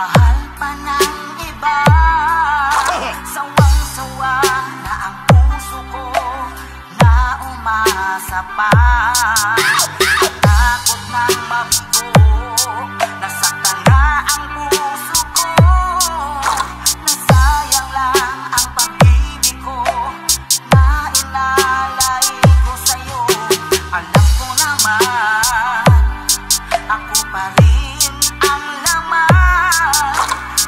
Mahal pa ng iba, sawang-sawa na ang puso ko na umasa pa. Takot ng mabigo, nasaktan na ang puso ko. Nasayang lang ang pag-ibig ko na inalay ko sa'yo. Alam ko naman, ako pa rin ang laman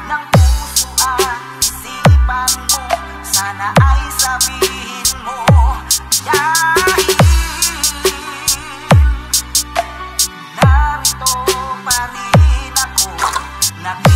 ng puso at isipan mo. Sana ay sabihin mo, dahil narito pa rin ako.